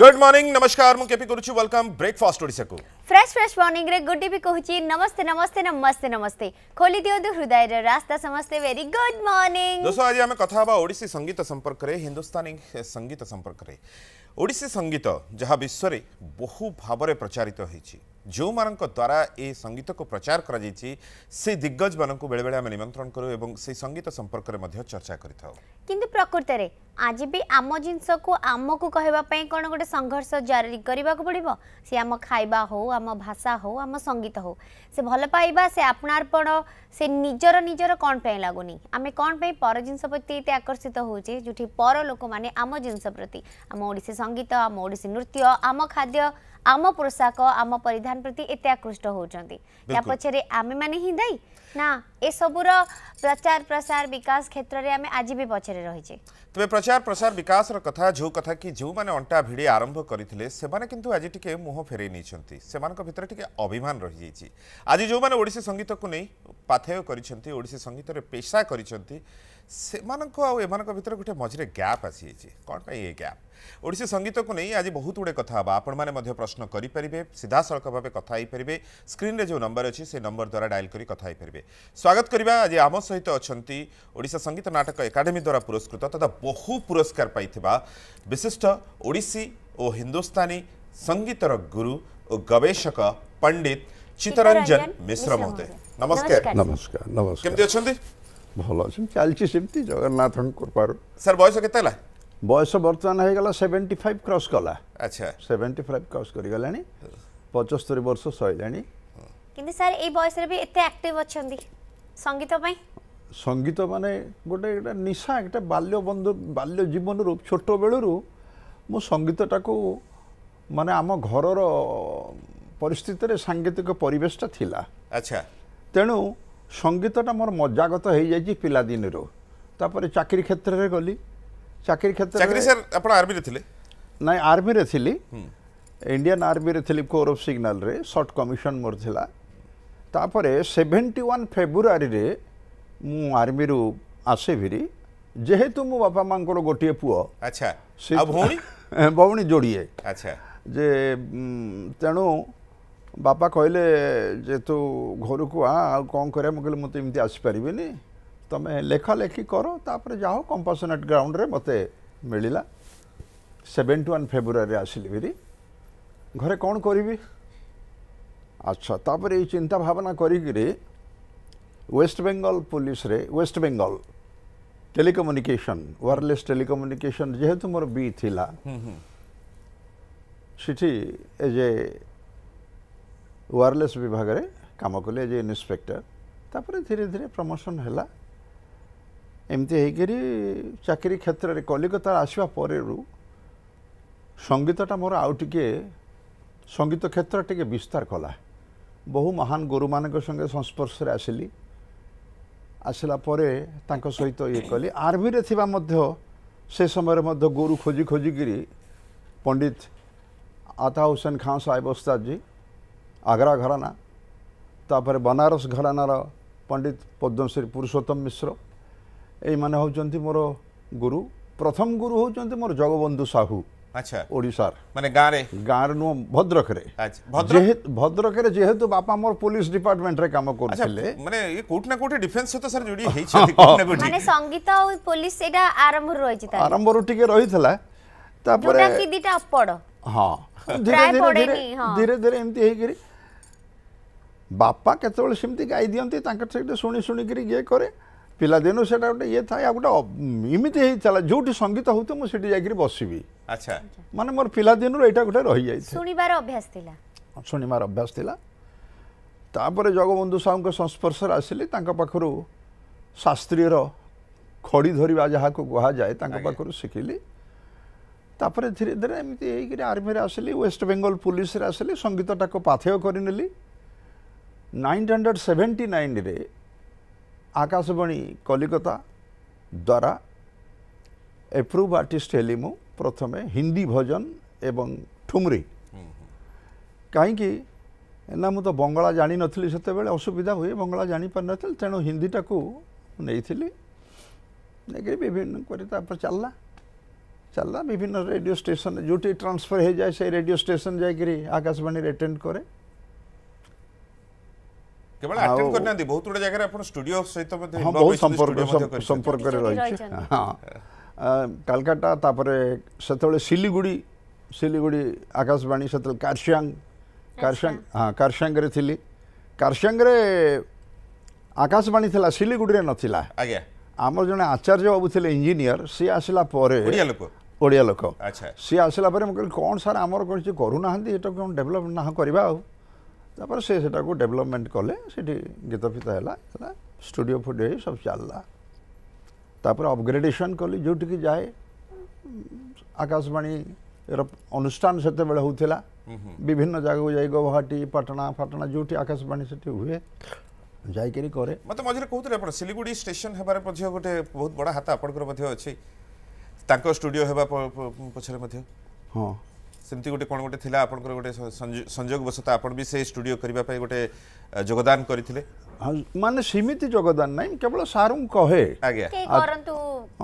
Good morning नमस्कार मु केपी करूछु वेलकम ब्रेकफास्ट ओडिसा को फ्रेश फ्रेश मॉर्निंग रे गुड डीपी कहूची नमस्ते नमस्ते नमस्ते नमस्ते खोली दियो दु हृदय रे रास्ता समस्ते वेरी गुड मॉर्निंग दोस्तों आज हम कथा बा ओडिसी संगीत संपर्क रे हिंदुस्तानी संगीत संपर्क रे ओडिसी संगीत जहा विश्व रे बहु भाव रे प्रचारित होई छी जो मानक द्वारा ए संगीत को प्रचार करा जाई छी से दिग्गज मानक बेले बेले हम निमंत्रण करू एवं से संगीत संपर्क रे मध्य चर्चा करिथाओ किंतु प्रकृति रे आज भी आम जिनस को आम को कहवा पई कोन गोटे संघर्ष जारी करबा को पड़िबो से आम खाइबा हो आम भाषा हो आम संगीत हो से भल पाइबा से अपनार्पण से निजर निजर कोन पई लागोनी आमे कोन पई पर जिनस प्रति आकर्षित होचे जुठी पर लोक माने आम जिनस प्रति आम ओडिसी संगीत आम ओडिसी नृत्य आम खाद्य आम पोशाक आम परिधान प्रति एते आकृष्ट होचंती या पछरे आमे माने ही दाई ना ए सबुर प्रचार प्रसार विकास क्षेत्र रे आमे आज भी पछरे रहिचे तबे प्रचार प्रसार विकास रो कथा जो कथा की जो माने अंटा भिडी आरंभ करिथिले से माने किंतु आज टिके मुह फेरे नैचंती से मानक भितर टिके अभिमान रहि जायछि आज जो माने ओडिसी संगीत को नै पाथेय करिसंती ओडिसी संगीत रे पेशा करिसंती से मानक आ ए मानक भितर गुटे मझरे गैप आसी जायछि कोन पई ए गैप ओडिसी संगीत को नै आज बहुत उडे कथा बा आपण माने मध्य प्रश्न करि परिबे सीधा सळक भाबे कथा आइ परिबे स्क्रीन रे जो नंबर अछि से नंबर द्वारा डायल करी कथा आइ परिबे स्वागत करिबा आज आम सहित अछंती ओडिसा संगीत नाटक एकाडेमी द्वारा पुरस्कृत तथा बहु पुरस्कार पाइथिबा विशिष्ट ओडिसी ओ हिंदुस्तानी संगीत रो गुरु और गवेषक पंडित चितरंजन मिश्रा महोदय नमस्कार नमस्कार नमस्कार केमते अछंती भलो अछन चालची सेमती जगन्नाथन कृपारो सर बयस केतेला बयस वर्तमान हे गेला 75 क्रॉस कला अच्छा 75 क्रॉस करि गेलानी 75 वर्ष सइलानी किंतु सर ए बयस रे भी एते एक्टिव अछंती संगीत पई संगीत माने गोटे निशा एक बाल्य बंधु बाल्य जीवन रूप छोट बेलू मु संगीत टाकू माने आम घर परिस्थिति रे सांगीतिक परिवेश थिला अच्छा तेणु संगीत मोर मजागत हो जाए पिला दिन रो तापरे चाकरी क्षेत्र रे गली चाकरी क्षेत्र चाकरी सर आपण आर्मी रे थिले नाही आर्मी रे थिली इंडियन आर्मी रे थिली कोर ऑफ सिग्नल रे शॉर्ट कमीशन मोर थिला तापरे 71 फेब्रुआरी रे मु आर्मी रू आसे भिरी जेहेतु मो बापा मां को गोटे पुओ अच्छा आ भौणी भौणी जोड़िए अच्छा जे तेणु बापा कहले जे तू घर को आ कौन करे मु कहले मते इमती आसी परिबेनी तमे लेखा लेखी करो तापर जाओ कंपासनेट ग्राउंड रे मते मिलिला 71 फेब्रुआरी आसिली भिरी घरे कौन करबी अच्छा तापर ए चिंता भावना करी कि रे वेस्ट बेंगल पुलिस रे waste Bengal telecommunication wireless telecommunication जेहेतु मोर बी थिला सिठी एजे वायरलेस विभाग रे काम कले एजे इन्स्पेक्टर तापर धीरे धीरे प्रमोशन हैला एमती हेकरी चाकरी क्षेत्र रे कोलकाता आसीबा परे रु संगीतटा मोर आउटिके संगीत क्षेत्र टिके विस्तार कला बहु महान गुरु मान संगे संस्पर्श रे आसिली आसला सहित ये कली आर्मी रे थिबा मध्य से समय मध्य गुरु खोजी खोजिकी पंडित आता हुसैन खान साहेब उस्ताद जी आगरा घराना तापर बनारस घरानार पंडित पद्मश्री पुरुषोत्तम मिश्र ये होचंती मोर गुरु प्रथम गुरु होचंती मोर जगबंधु साहू अच्छा ओडिसा माने गारे नो भद्रक रे अच्छा भद्रक रे जेहेतु बापा मोर पुलिस डिपार्टमेंट रे काम करथिले माने ये कोठना कोठे डिफेंस सो त सर जुडी हेइ छै कोठना कोठे माने संगीत और पुलिस एटा आरंभ रहि छै त आरंभ रो टिके रहि थला तापर कि दिटा अपड हां धीरे धीरे एम्ति हेइ गिरी बापा केतोल सिमति गाई दियंती तांकर से सुनी सुनी गिरी ये करे पिला दिनु सेटा गोटे ये थाय आ गोटे इमिति हेइ चला जोटी संगीत होतो मु सेटी जाय गिरी बसिबी अच्छा माने मोर पिला दिनु एटा गोटे रहि जाय सुनिबार अभ्यास थिला तापर जगबंधु साहू के संस्पर्श रे आसिले तांका पाखरु शास्त्रीय रो खड़ी धरिबा जहा को कहा जाय तांका पाखरु सिखिली तापर धीरे धीरे एमिति हेइ गिरी आर्मी रे आसिले वेस्ट बेंगल पुलिस रे आसिले संगीत टाको पाथेय करिनेली 1979 रे आकाशवाणी कोलकाता द्वारा एप्रूव आर्टिस्ट हेली मु प्रथम हिंदी भजन एवं ठुमरी कहीं ना मुझे बंगला जानी नथली सेते बेले असुविधा हुए बंगला जानी पर नथल तेणु हिंदी टाकू नहीं विभिन्न कर चलला चलला विभिन्न रेडियो स्टेशन जोटी ट्रांसफर हो जाए से रेडियो स्टेशन जाकर आकाशवाणी अटेंड करे केवल अटेंड करना दी बहुत गुड जगह अपन स्टूडियो सहित मध्ये बहुत संपर्क संपर्क रे रही हां कलकत्ता तापरे सेतळे सिलीगुड़ी आकाशवाणी सेतळे कारशांग हां कारशांग रे थिली कारशांग रे आकाशवाणी थिला सिलीगुड़ी रे नथिला आज्ञा आमर जने आचार्य बाबू थे इंजीनियर सी आसला ओडिया लोक अच्छा सी आसला कौन सार आमर करूना कौन डेभलप ना करवा से डेभलपमेंट कले गीत फीत है स्टूडियो फुडियो सब चलला अपग्रेडेसन कली जोटि की जाए आकाशवाणी अनुष्ठान से होता विभिन्न जगह जाए गुवाहाटी पटना फाटना जो आकाशवाणी से हुए जाई केरी करे मते मझरे कहूतले अपन सिलीगुड़ी स्टेशन हेबारे पछियो गोटे बहुत बड़ा हाता आपनकर मध्ये अछि तांको स्टूडियो हेबा पछरे मध्ये हां सेमति गोटे कोन गोटे थिला आपनकर गोटे संयोग वसता आपन भी से स्टूडियो करबा पई गोटे योगदान करथिले माने सीमित योगदान नै केवल सारुम कहे आज्ञा के करंतु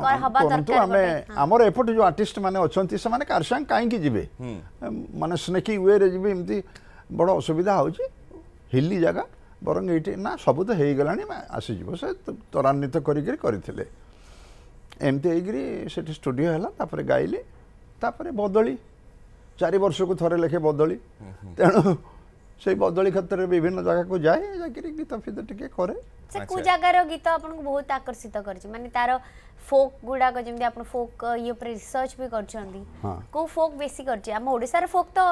कर हबा दरकार हमें हमर एफर्ट जो आर्टिस्ट माने अछंती से माने कारशांग काई की जिवे माने स्नेकी वे रे जिवे इमति बड़ असुविधा होउची हिली जगह बरंग ये ना सबू तो हो गला आसीज से त्वरान्वित करमती स्टूडियो है गाइली तापर बदली चार वर्ष को थरे लेखे बदली तेणु से बदली क्षेत्र में विभिन्न जगह को जाए जाकर गीत फीत टे कै जगार गीत आपको बहुत आकर्षित करने तार फोक गुड़ाक जमी आप फोक ये रिसर्च भी करो फोक बेस कर फोक तो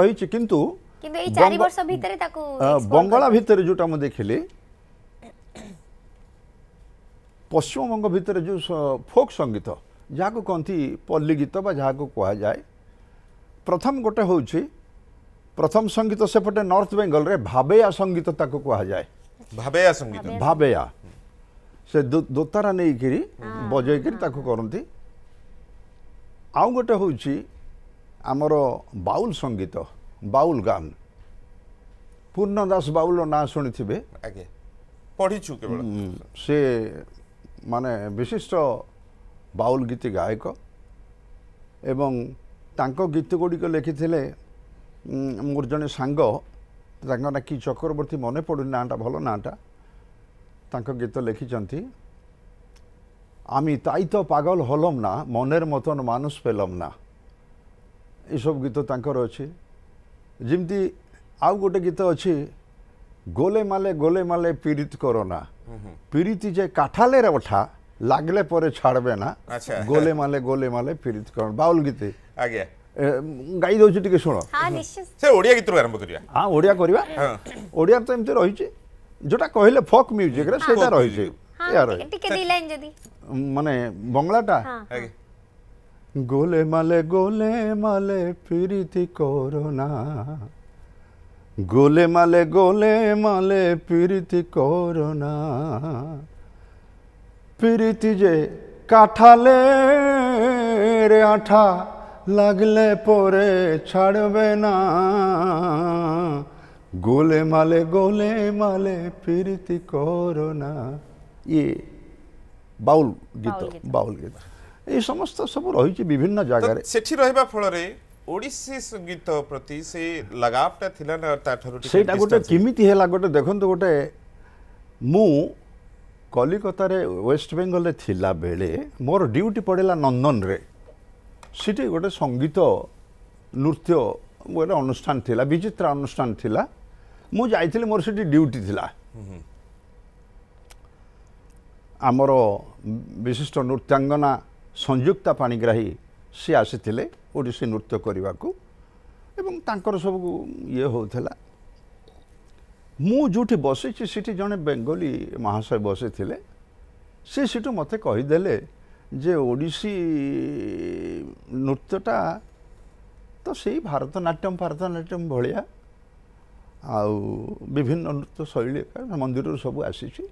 रही किंतु किंतु ए 4 वर्ष भीतर ताको बंगाला भीतर जोटा म देखिले पश्चिम बंग भीतर जो फोक संगीत जाको कंती पल्ली गीत बा जाको कहा जाए प्रथम गोटे होउची प्रथम संगीत सेपटे नॉर्थ बेंगल रे भाबेया संगीत ताको कहा जाए भाबेया संगीत भाबेया से दोतारा नै किरी बजै किरी ताको करंती आउ गोटे होउची हमरो बाउल संगीत बाउल गान पूर्ण दास बाउल ना शुणी थे पढ़ीचु केवल से माने विशिष्ट बाउल गीत गायक एवं तांको गीत गुड़िक लिखि मोर जने सांग ना कि चक्रवर्ती मन पड़ू नाटा भल नाटा तांको गीत लिखिंट आमी ताई तो पागल हलम ना मनेर मतन मानुष पेलम ना ये सब गीत तांकर अछि जिमती आउ गोटे गीत अच्छे गोले माले पीड़ित करोना पीड़ित जे काठाले रठा लागले पर छाड़बे ना गोले माले पीड़ित कर बाउल गीत आगे गाई दउछि टिके सुनो हां निश्चित से ओडिया गीत आरंभ करिया हां ओडिया करिवा ओडिया तो एमते रहि छै जोटा कहले फोक म्यूजिक रे सेटा रहि छै यार टिके दी लाइन जदी माने बंगलाटा आगे गोले माले पीरिति कोरोना गोले माले पीरिति कोरोना पीरिति जे काठाले रे आठा लगले पोरे छाड़बे ना गोले माले पीरिति कोरोना ये बाउल गीत ये समस्त सब रही विभिन्न जगह सेठी रहिबा फलरे ओडिसी संगीत प्रति से लगावटा थिला ना ताठरो सेटा गोटे किमिति हेला गोटे देखंतो गोटे मु कोलकाता रे वेस्ट बेंगल रे थिला बेले मोर ड्यूटी पड़ेला नंदन रे सिटी गोटे संगीत नृत्य गोटे अनुष्ठान थिला विचित्र अनुष्ठान थिला मु जाइथिले मोर सिटी ड्यूटी थिला आमर विशिष्ट नृत्यांगना संयुक्ता पाणीग्राही सी आसीथिले ओडिसी नृत्य करने को एवं तांकर सब ये होता मु जोठी बसिछि सिटी जने बेंगोली महाशय बसी थिले से सिटू मते कहीदेले जे ओडिसी नृत्यटा तो से भारतनाट्यम भाया आउ विभिन्न नृत्य शैली मंदिर सब आसीछि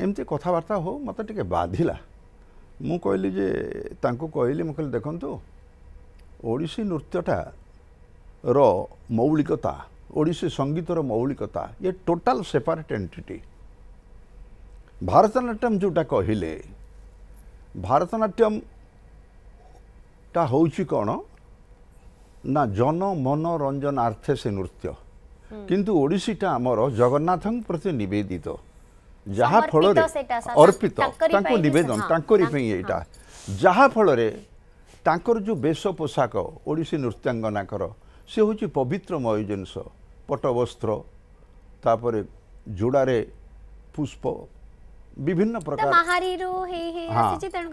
एमती कथबार्ता हो मते टिके बाधिला मु कहली जे तांको कहली मु कहली देखंतु ओडिसी नृत्यटा रो मौलिकता ओडिसी संगीत रो मौलिकता ये टोटल सेपरेट एंटिटी भारतनाट्यम जोटा कहले भरतनाट्यम टा हूँ कौन ना जन मनोरंजन आर्थे से नृत्य किंतु ओडिसीटा आमर जगन्नाथ प्रति निवेदित जहाँ फल अर्पित नवेदन यहाँ जहाँ फल जो बेश पोशाक ओडिसी नृत्यांगना सी हूँ पवित्रमय जिनस पटवस्त्र तापर जोड़े पुष्प विभिन्न प्रकार हाँ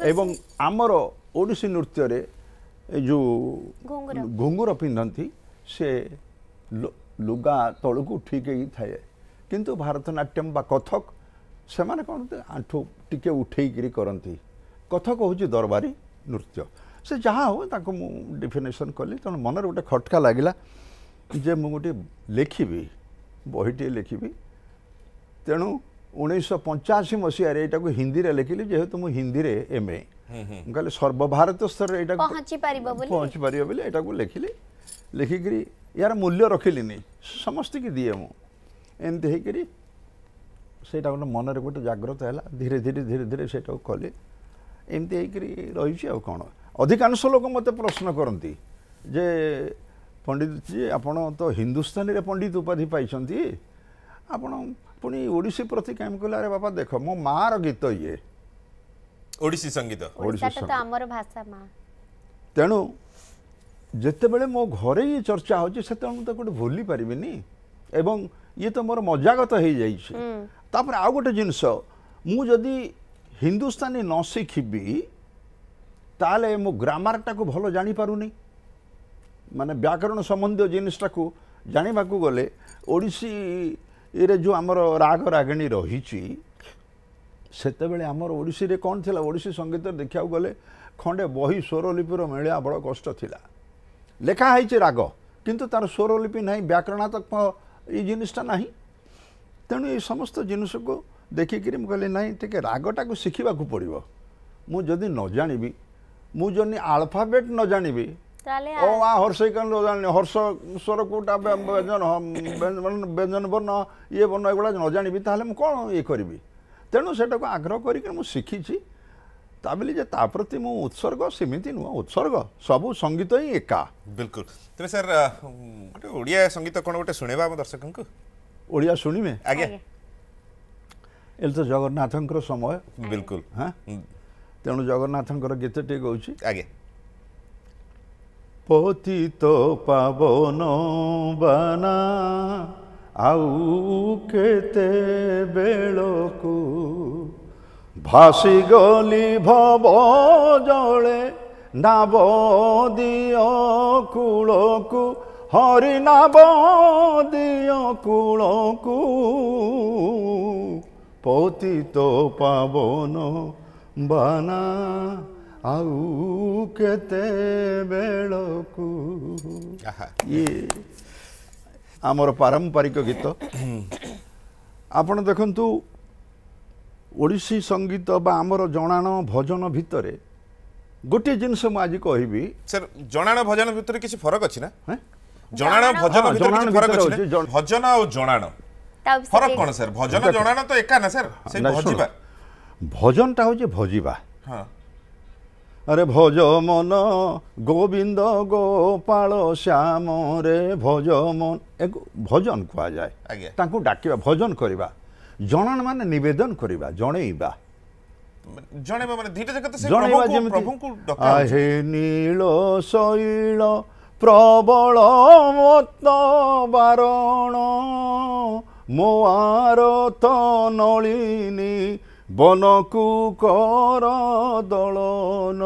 एवं आमर ओडिसी नृत्य रे जो घुंगुर पिंधती से लुगा तल को ठीक थाए किंतु भरतनाट्यम बा कथक से माने कौन आंठू टिके उठेकरी करती कथक हूँ दरबारी नृत्य से जहाँ हो डिफिनेशन कली तेना मनर गोटे खटका लगिला जे मु गोटे लेखिबी बहीटे लेखिबी तेणु 1985 मसीह रे एटा को हिंदी रे लेखिली जेहेतु मु हिंदी रे एमए कहले सर्वभारत स्तर रे एटा पहुँची पारिबो बोले एटा को लेखिली लेखिकरी यार मूल्य रखिलिनी समस्त की दिए मु एमती होकर से मन गोटे जागृत है धीरे धीरे धीरे धीरे से कले एमती होकर कौन अधिकांश लोक मत प्रश्न करती जे पंडित जी आप तो हिंदुस्तानी रे पंडित उपाधि पाई आप पुणी ओडिसी प्रति कहीं कहले अरे बापा देख मो मार गीत ये ओडिसी संगीत तेणु जिते बड़े मो घरे ये चर्चा होती से गोटे भूली पारिनी एवं ये तो मोर मजागत हो जापर आउ गोटे जिनस मुझे हिंदुस्तानी न शिखिबी ताले मो ग्रामरटा को भल जापरूनी माने व्याकरण संबंधी जिनटा को जाना गले ओडिसी रे जो आमर राग रागिणी रही आमर ओडिसी रे कौन थिला ओडिसी संगीत देखा गले खंडे बही स्वरलिपिर मिलवा बड़ कष्ट थिला लेखाही राग किंतु तार स्वरलिपि ना व्याकरणात्मक ये जिनटा ना तेणु ये समस्त जिनस को देखिकी मुझे नाई टे रागटा को शिखा पड़ो मुझे न जानी मुझे आल्फाबेट न जानी ओ आ हर्षई कन जानी हर्ष स्वर कोटा व्यंजन वर्ण ये वर्ण एगुड़ा न जानी ताल कौन ये करी तेणु से आग्रह कर शिखी ता बोली ता प्रति मु उत्सर्ग सेमती नुह उत्सर्ग सबू संगीत ही एका बिल्कुल तेरे सर गोटे ओडिया संगीत कौन गोटे शुणेबा हम दर्शक को ओडिया शुणिमे आज्ञा एल तो जगन्नाथ समय बिल्कुल हाँ तेणु जगन्नाथ गीत टे गौची आज्ञा पतित पावन बना आउ केते बेलकु भासी गली भव जले नाव दिय कूलकु हरि नाव दिय कूलकु पतित पावन बना आउ केते बेलकु ये आमर पारंपरिक गीत आपण देखंतु ओडिसी संगीत बा आमर जणाण भजन भितरे गोटे जिनस मु आज कहबी सर जणाण भजन भितरे किसी फरक अछि ना हैं जणाण भजन भितरे किसी फरक अछि भजन आ जणाण फरक कोन सर भजन जणाण तो एका ना सर से भजिबा भजन ता हो जे भजिबा हां अरे भज मन गोविंद गोपाल श्याम रे भज मन एक भजन कुआ जाए ताकू डाकिबा भजन करबा जणाण माने निवेदन करवा जणेइबा जणेइबा माने धीरे धीरे से प्रभु को डका हे नील शैल प्रबल मत बारण मो आरत नलिनी बनकु कर दलन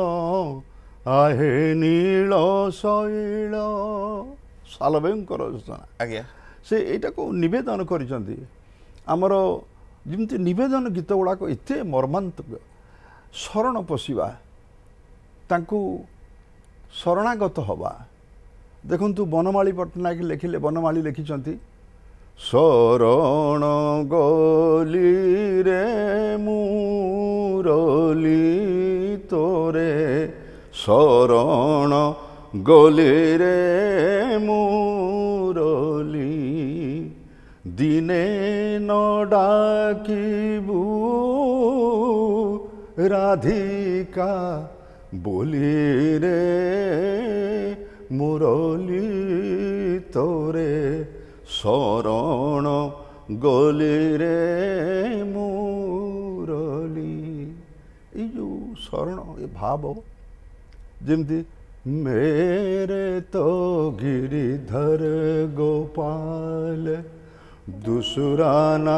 आहे नील शैल सालवेंकर रचना आज्ञा से एटा को निवेदन करिसथि आमर जमी नवेदन गीत गुड़ाक एत मर्मांतक शरण पशिवा शरणागत हवा देखु बनमाली पट्टनायक लिखिले बनमाली लिखिं शरण गली रे मुरली तोरे शरण गली रे मुरली दिने न डाकिबू राधिका बोली रे मुरली तोरे शरण गली रे मुरली। ये जो शरण ये भाव जमती मेरे तो गिरिधर गोपाल दूसराना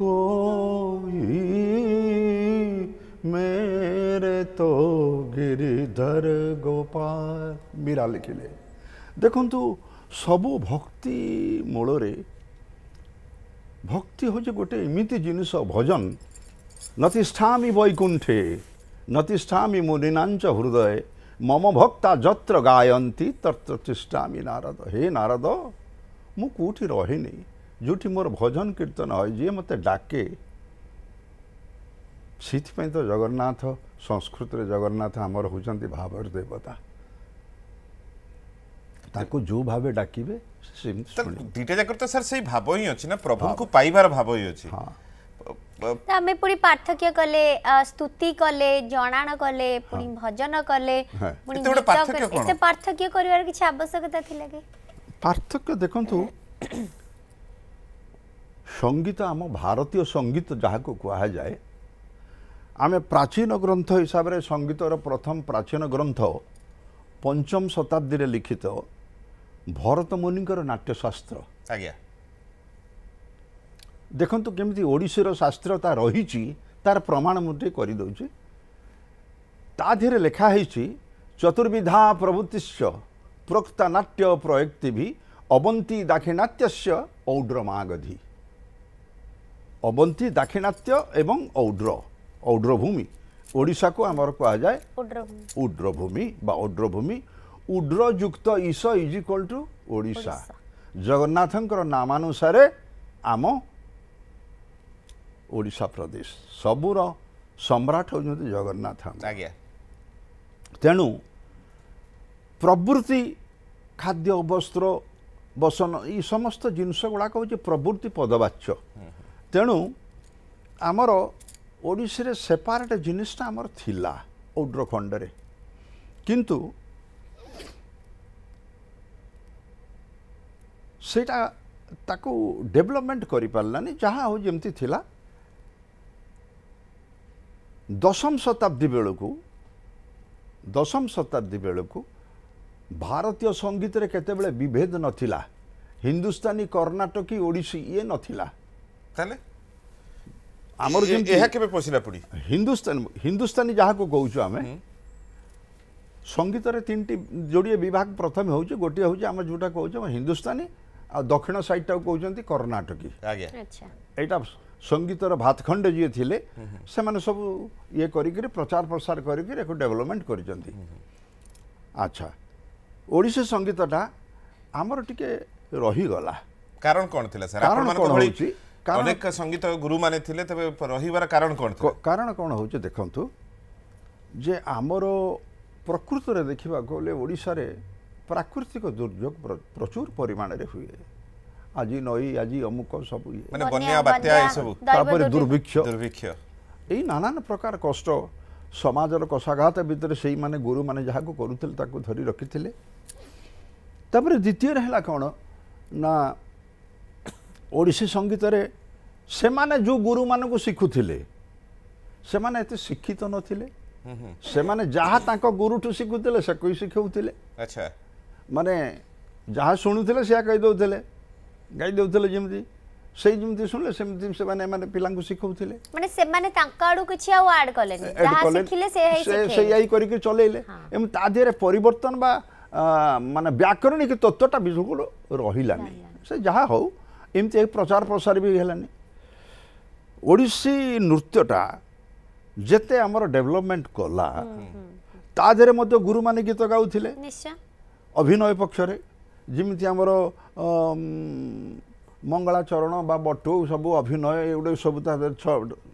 कोई मेरे तो गिरिधर गोपाल। मीरा लिखिले देखंतु सबु भक्ति मूलरे भक्ति होजे गोटे एमती जिनिस भजन नतिष्ठामि वैकुंठे नतिष्ठामि मुनिनांच हृदय मम भक्ता जत्र गायंती तत्र तिष्ठामि नारद। हे नारद मु कोठी रहेनी जोठी मोर भजन कीर्तन है जी मते डाके। सेथिपाई तो जगन्नाथ संस्कृत रे जगन्नाथ आमर होचंती भावर देवता ताको जो भावे डाकिबे दिटा जाकर तो सर सही भाव ही अछि ना प्रभु को पाइबार भाव ही अछि। हां आमे पूरी पार्थक्य कले स्तुति कले जणाण कले पूरी भजन कले पूरी एते पार्थक्य करिवार किछ आवश्यकता थिला कि पार्थक्य देखंतु संगीत आम भारतीय संगीत जहाँ को कहा जाए आम प्राचीन ग्रंथ हिसाब से संगीतर प्रथम प्राचीन ग्रंथ पंचम शताब्दी रे लिखित भरत मुनिंकर नाट्यशास्त्र। आज्ञा देखंतु केमती ओडिसीर शास्त्र ता रही तार प्रमाण मुझे करदे ता धीरे लिखाही चतुर्विधा प्रवृत्तिश्च प्रोक्ता नाट्य प्रयुक्ति भी अवंती दाक्षिणात्यस्य औड्रमागधि। अवंती दाक्षिणात्य एवं औड्र औड्रभूमि ओडिशा को आमर कहा जाए उड्रभूमि बा औड्रभूमि उड्र युक्त ईश इज इक्वल टू ओडिशा। जगन्नाथंकर नामानुसार आम ओडिशा प्रदेश सबुर सम्राट होउछन्ति जगन्नाथ। आज्ञा तेणु प्रवृत्ति खाद्य वस्त्र बसन ये समस्त जिनस गुड़ाक हूँ प्रवृत्ति पदवाच्य। तेणु आमर ओडिसी रे सेपरेट जिनिसटा आमर थिला औड्रखंड रे किंतु सेटा ताकू डेवलपमेंट करि पारलानी जहाँ हो जेमती थिला। दशम शताब्दी बेलकू भारतीय संगीत रे केतेबेले विभेद नथिला हिंदुस्तानी कर्नाटकी ओडिसी ये नथिला ताले आमर जेमती एहा केबे पसिला पड़ी हिंदुस्तानी जहाँ को कहूँ आम संगीत रे तीन जोड़िए विभाग प्रथम हो गोटे हूँ आम जोटा कहूँ हिंदुस्तानी आ दक्षिण साइड टाक कहते कर्नाटकी। आज्ञा संगीतर भातखंड जी थे से मैंने सब ये कर प्रचार प्रसार कर डेवलपमेंट कर। अच्छा ओडिसी संगीतटा आमर टिके रहीगला कारण कौन थी सर अनेक संगीत गुरु माने थिले तबे रहीबार कारण कौन था? कारण कौन हो देखंतु जे आमर प्रकृत रे देखा गले ओडिशा रे प्राकृतिक दुर्योग प्रचुर परिमाण रे हुए आज नई आज अमुक सब माने बन्या बात्या ए सब तापर दुर्भिक्ष ए नानान प्रकार कष्ट समाजर कषाघात भितर से माने गुरु माने जहाँ को करूथिले ताको धरि रखिथिले। तापर द्वितीय रहला कौन ना ओडिसी संगीत रे से माने जो गुरु मानक शिखुथिले से माने एते शिक्षित नथिले से माने जहाँ ताको गुरुठू शिखुथिले से कोई शिखौथिले। अच्छा माने जहाँ शुणुथिले से गाई देउथिले जेमती से जेमती सुनले सेमती से माने माने पिलांकु शिखौथिले माने से माने तांका आडू किछि आ ऐड कलेनी जहाँ शिखिले से हे शिखे से यही करिके चलेले एम ता देरे परिवर्तन बा माने व्याकरणिक तत्वटा बिल्कुल रहिलानी से जहाँ हो एमती एक प्रचार प्रसार भी हेलानी। ओडिसी नृत्यटा जेते आमर डेवलपमेंट कला ता देरे मध्य गुरु माने गीत गाउथिले निश्चय अभिनय पक्षरे जिमती आमर मंगलाचरण बा बटो सब अभिनय एगुड़े सब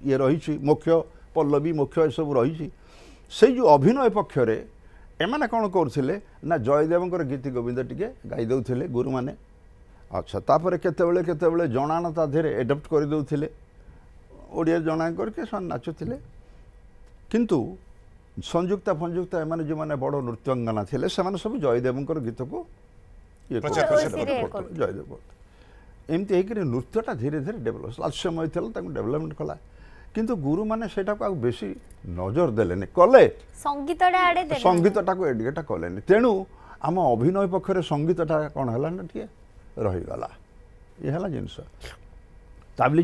ये रही मुख्य पल्लवी मुख्य ये सब रही से जो अभिनय पक्षरे एमाने कौन करथिले ना जयदेवंकर गीति गोविंद टिके गाई देउथिले गुरु माने। अच्छा तापर केतेबेले जणाण ता धीरे एडप्ट कर देउथिले ओडिया जणाण करके नाचुथिले किंतु संयुक्ता फंजुक्ता एम जो मैंने बड़ नृत्यांगना थे सब जयदेव गीत को जयदेव एमती होकर नृत्यटा धीरे धीरे डेभलप लास्यमय डेभलपमेंट कला किंतु गुरु माने सेटा को बेसी नजर देलेने कले संगीतटा को एडगेटा कले तेणु आम अभिनय पक्षर संगीतटा कौन है ना टे रहीगला ये जिनस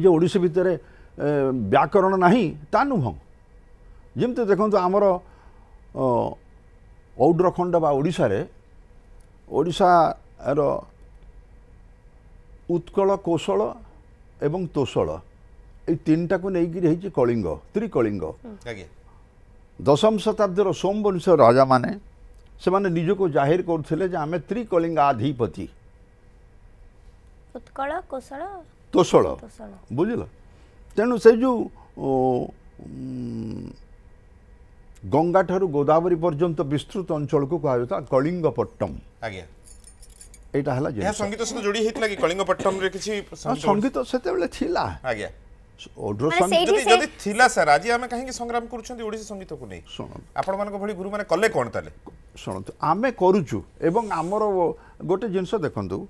जो ओडिसी भितर व्याकरण नहीं ता नुह जमी देखो आमर औड्रखंड ओडार उत्कल कौशल एवं तोषल ये तीन टाक नहीं कलिंग त्रिकलिंग दशम शताब्दी सोमवंश राजा माने से माने निजो को जाहिर करते आम त्रिकलिंगाधिपति उत्कल कौशल तोषल बुझल तेणु से जो गंगा ठारू गोदावरी पर्यंत विस्तृत अंचल को कहता कलिंगपट्टम आज्ञा एटा हला जे संगीत से जोड़ी हेतला कि कलिंगपट्टम रे किछि संगीत सेते बेले थिला आज्ञा ओड्रो संगीत जदी थिला सर आज हम काहे कि संग्राम करूछथि ओडिसी संगीत को नै सुन आपण मानको भली गुरु माने कले कोन ताले सुन तो आमे करूछु एवं हमरो गोटे जिंस देखंतु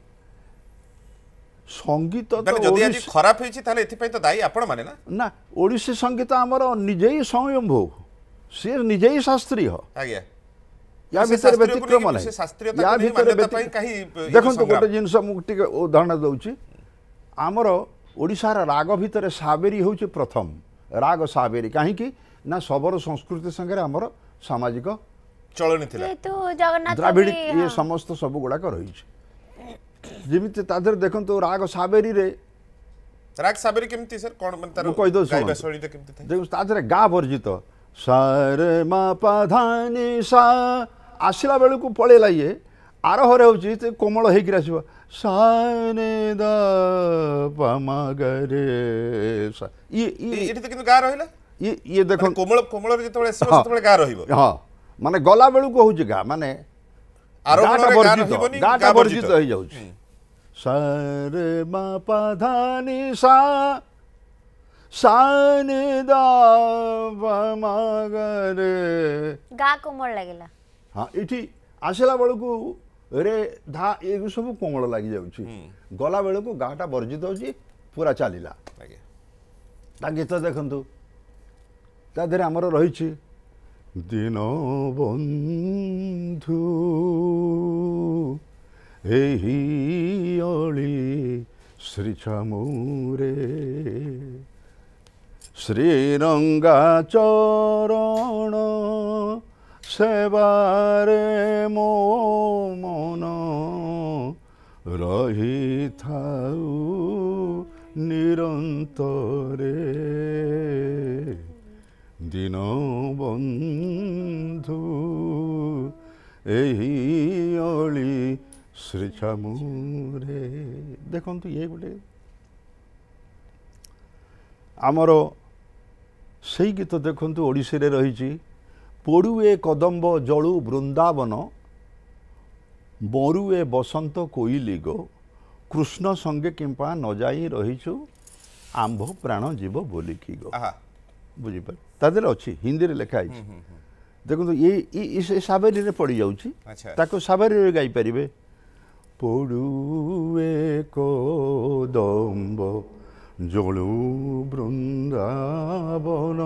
संगीत जदी आज खराब हेछि ताले एथि पय तो दाई आपण माने ना ना ओडिसी संगीत हमरो निजे ही स्वयंभू से निजे ही शास्त्रीय आज्ञा या भीतर व्यतिक्रम देखो गोटे जिनस उदाहरण दौर आमर ओडिशार राग भितर साबेरी होउछि प्रथम राग साबेरी कहीं ना सबर संस्कृति संगे आमर सामाजिक चलनी द्राविड़ ये समस्त सब गुड़ाक रही जमी तादर देखो राग साबेरी राग साबेरी केमती सर कौन तादर गा वर्जित सारे मा पाधानी सा आसला बेलू को पड़ेगा ये आरोहर हो कोमल होकर आस सारे दा पमा गरे सा ये तो किंतु गा रहिला ये देखो कोमल कोमल रे जतबे सेतबे गा रहिबो हां माने गला बेलू को होउची गा माने आरोहर गा रहिबो नि गा वर्जित हो जाउची सारे मा पाधानी सा सानिदा बमगरे गा कोमल लागला हां इठी आसेला बेल को रे धा ए सब कोमल लागि जाउची गला बेल को गाटा वर्जित होची पूरा चलीला ताके तो देखंतु ताधरे हमरो रहिची दिन बंधु एही ओली श्री छामुरे श्रीरंगा चरण सेवारे मो मन रही था निरंतरे दिन बंधु एही ओली श्री छामुरे देखंतु ये गोटे आमर से गीत देखु ओडिसी रे रही पोड़ुए कदम्ब जलु वृंदावन बरुए बसंत कोइली गो कृष्ण संगे किंपा न जाई रहीचु आंभ प्राण जीव बोली की गो बुझीपर तादर अच्छी हिंदी रे लिखाई देखो ये साबेरी पड़ जाऊँ साबेरी गाई पारे पोड़ुए कदम्ब जलु वृंदावन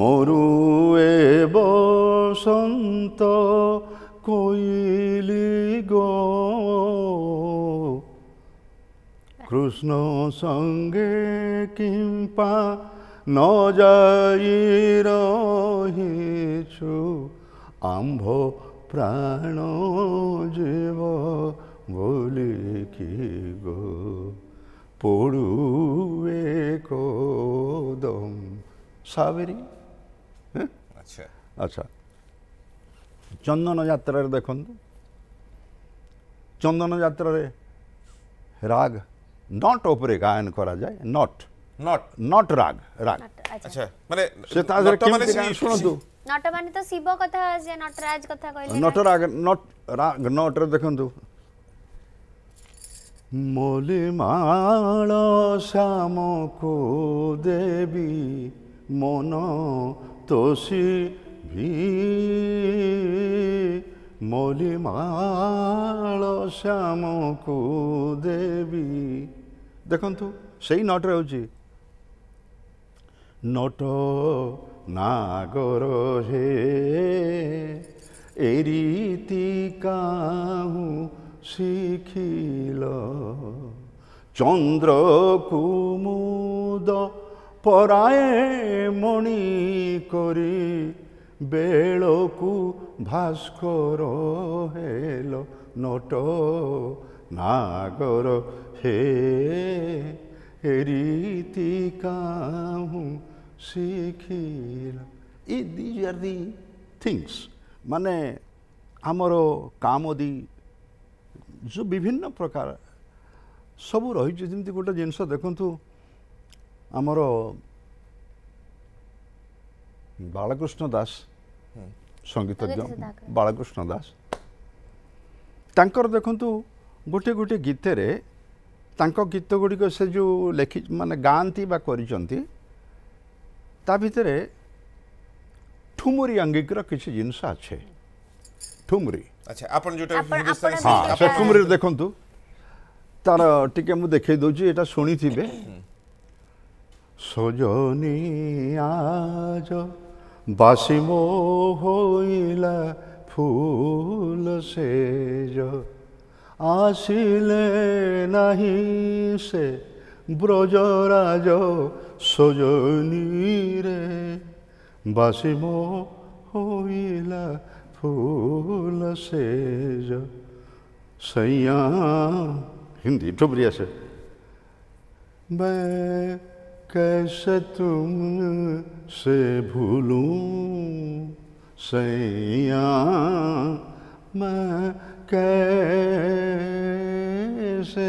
मरुए बसंत कोइली गो कृष्ण संगे किंपा न जाई रहीछु आंभ प्राण जीव बोली की गो पोड़ुए कोदम सावेरी अच्छा अच्छा चंदन यात्रा देखु चंदन यात्रा रे राग नट उपरे गायन करा जाए नट नट नट राग राग अच्छा माने से तादर के सुन दो नट माने तो शिव कथा से नटराज कथा कहले नट राग नट राग नट रे देखु मोलिमाल श्याम को देवी मन तोसी भी मौलिमाल श्याम को देवी देखंतु सही नट रहउची नट नागर हे ए रीति काहू शिखिल चंद्र कुमुद पराए मणि करी बेलकू भास्कर हेल नट नागर हे रीति काहू शिखिल दीज आर दी थिंग्स माने आमर कामदी जो विभिन्न प्रकार सब रही जमी गोटे जिनस देखु आमर बालकृष्ण दास संगीतज्ञ बालकृष्ण दास तांकर देखंतु गोटे गोटे गीतरे तांको गीत गुड़िक से जो लेखि माने गाँति बा करिसंती ता भितरे ठुमुरी अंगिकर किसी जिनस अच्छे ठुमुरी अच्छा आपन जोटा हिंदुस्तानी हां से ठुमुरी देखंतु तार टिके मु देखै दोजी एटा सुनी थिबे सजनी आज बासी मोहइला फूल से जो आसिले नहीं से ब्रजराज सजनी रे बासी मोहइला फूल से जो सैया हिंदी ठुबरिया से मैं कैसे तुम से भूलूं सैया मैं कैसे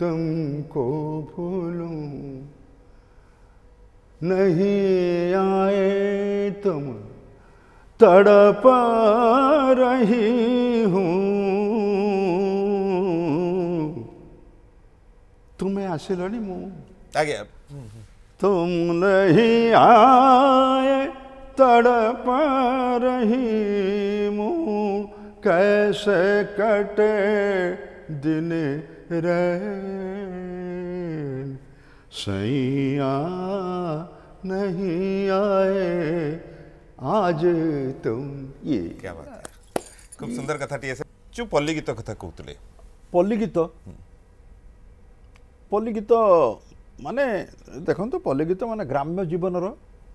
तुमको भूलूं नहीं आए तुम तड़प रही हूँ तुम्हें आसिलनी मु आगे तुम नहीं आए तड़प रही मुँ कैसे कटे दिन रे सैया नहीं आए आज तुम ये क्या बात है खूब सुंदर कथा टी जो पल्ली गीत कथा कहते पल्ली गीत माने देखो तो पल्लीगीत माने ग्राम्य जीवन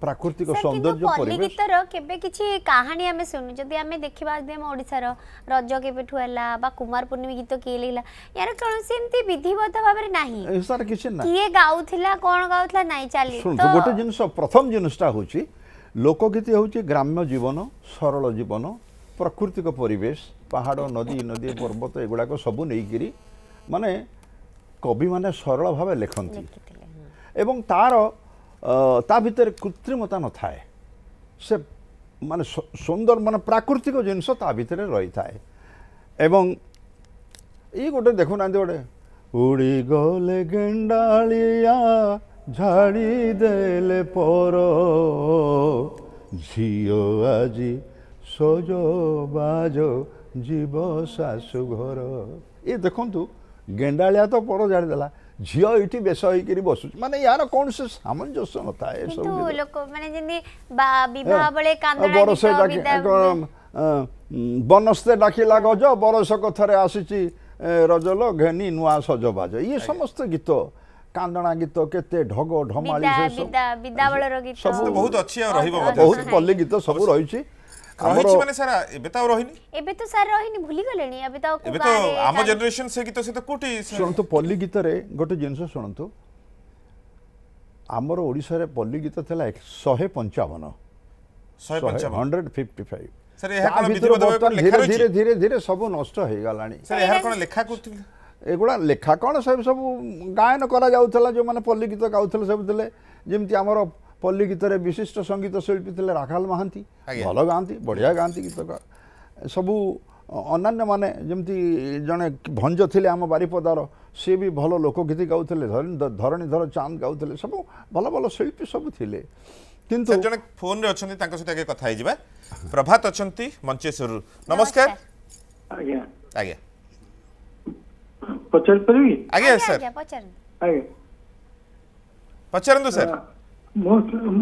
प्राकृतिक सौंदर्य परिवेश केबे किछि कहानी हमें सुनु जदी हमें देखिबा जे हम ओडिसा रो रज केबेठु हला बा कुमार पूर्णिमा गीत के लेला यार कोनोसी एंती विधिवत भाबरे नाही सर किछ ना किए गाउथिला कोन गाउथिला नाही चाली तो गोटे जिंस प्रथम जिंसटा होची लोकगीत होची ग्राम्य जीवन सरल जीवन प्राकृतिक परिवेश पहाड़ नदी नदी पर्वत एगुडा को सब नै गिरी माने कवि माने सरल भाव लेखती एवं तार ता भीतर कृत्रिमता न थाए से माने सुंदर माने प्राकृतिक जिनस ता भीतर रही थाए एवं ये गोटे देखुना गोटे उड़ी गले गेंडालिया झाड़ी देले पर झियो आजी सोजो बाजो जीव सासु घर ये देखंतु गेंडालिया तो पर झाड़ीदेला झील ये बेस होकर बसु माने यार कौन से सामंजस्य न था बनस्ते डाकिला गज बरसक थे आसी रजल घेनी नुआ सजबाज ये समस्त गीत कांदणा गीत केते ढग ढमाली सब बहुत अच्छी बहुत पल्ली गीत सब रही रहिछि माने सारा एबेता रहिनी एबेतो सार रहिनी भूली गलेनी एबेता को एबेतो आम जनरेशन से गीत से तो कोटी सुनंतु पल्ली गीत रे गोटे जिंस सुनंतु हमरो ओडिसा रे पल्ली गीत थला 155 सर एहा कोन विधि बदबो लेखा रे धीरे धीरे धीरे सब नष्ट हो गलानी सर एहा कोन लेखा कुतिल एगुडा लेखा कोन सब सब गायन करा जाउथला जो माने पल्ली गीत गाउथले सब देले जेमति हमरो पल्ली गीत रे विशिष्ट संगीत शिल्पी थे राखाल महांती भल गाँति बढ़िया गाँति गीत सबू अन्य मैंने जमती जड़े भंज थे आम बारिपदार सी भी भल लोकगीत गाँव धरणीधर चांद गाँव सब भल भल शिल्पी सब थे किंतु जण फोन रे अछंती तांका सते के कथा हे जिबा प्रभात अछंती मंचेश्वर नमस्कार आगे आगे पचर परवी आगे सर आगे पचरन दो सर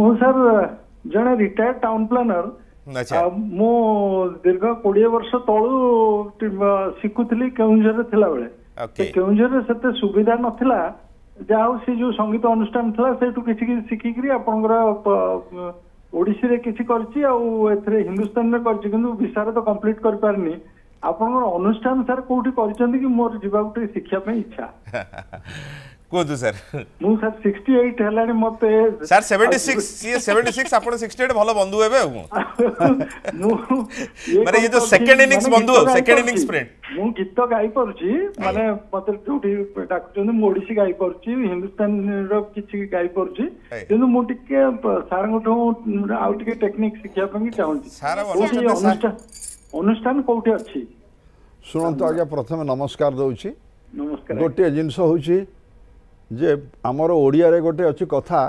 मो सर जण रिटायर्ड टाउन प्लानर अच्छा मो दीर्घ 20 वर्ष तळु सिकुतली केउंजर थिला बेले ओके केउंजर सते सुविधा नथिला जाओ से जो संगीत अनुष्ठान था किसी ओडिसी रे किसी करछि आ हिंदुस्तान रे करछि किंतु विसार तो कंप्लीट कर पारनी आपण अनुष्ठान सर कोठी करछन्ती कि मोर जीवाक टे शिक्षा पे इच्छा कोदु सर मु सर 68 हलानी मते सर 76 ये 76 आपण 68 भलो बंधु हेबे मु माने ये जो सेकंड इनिंग्स बंधु सेकंड इनिंग्स स्प्रिंट मु गीत गाई परची माने मते जोठी डाकचोन मु ओडिसी गाई परची हिंदुस्तान रो किछि गाई परची किंतु मु टिके सार गोठो आउ टिके टेक्निक शिक्षा पंगी चाहूंची सार अनुष्ठान कोठी अछि सुनंत आगे प्रथम नमस्कार दउची नमस्कार गोटे जिंस होउची जे आमर ओडिया रे गोटे अच्छी कथा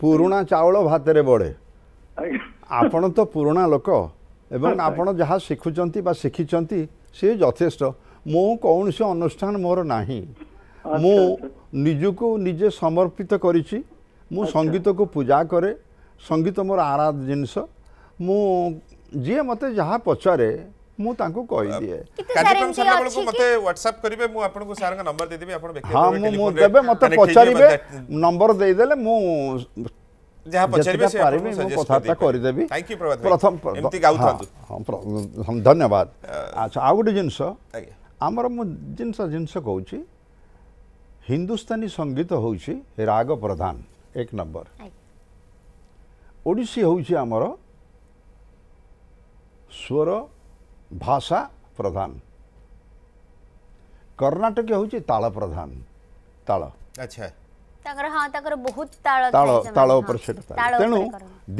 पुराणा चावल भात रे बड़े आपण तो पुराणा लोक एवं आपण जहाँ शिखुचंती बा शिखिचंती से यथेष्ट मो कौन से अनुष्ठान मोर नाही मो निजुको निजे समर्पित करिछि मु संगीत को पूजा करे संगीत मोर आराध जिनस मु जे मते जहाँ पचारे मु तांको कहि दिए कार्यक्रम सरला बल को मते WhatsApp करिवे मु आपन को सारंग नंबर दे देबे आपन व्यक्ति हां मु देबे मते पचारीबे नंबर दे देले मु जहां पचारीबे से आपन सजेस्ट कथा करि देबी थैंक यू प्रभात प्रथम एमती गाउ थांतु हम धन्यवाद अच्छा आ गुटे जिंस हमर मु जिंस कहउची हिंदुस्तानी संगीत होउची राग प्रधान एक नंबर ओडिसी होउची हमर स्वर भाषा प्रधान कर्नाटक होची ताल प्रधान ताल अच्छा तकर हां तकर बहुत ताल ताल ताल ऊपर सेट तेनु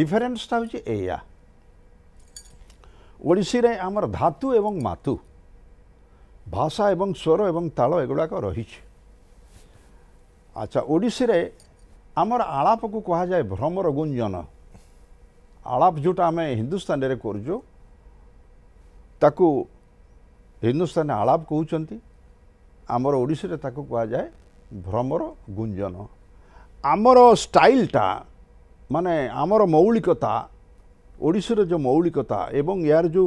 डिफरेंस ता होची एया ओडिसी रे हमर धातु एवं मातु भाषा एवं स्वर एवं ताल एगुडा का रहिछि अच्छा ओडिसी रे हमर आलाप को कहा जाय भ्रमर गुंजन आलाप जोटा हम हिंदुस्तान रे करजो ताकू हिंदुस्तान आलाप कहते आमर ओडिसी रे ताकू कहा जाए भ्रमर गुंजन आमर स्टाइलटा माने आमर मौलिकता ओडिसी रे जो मौलिकता एवं यार जो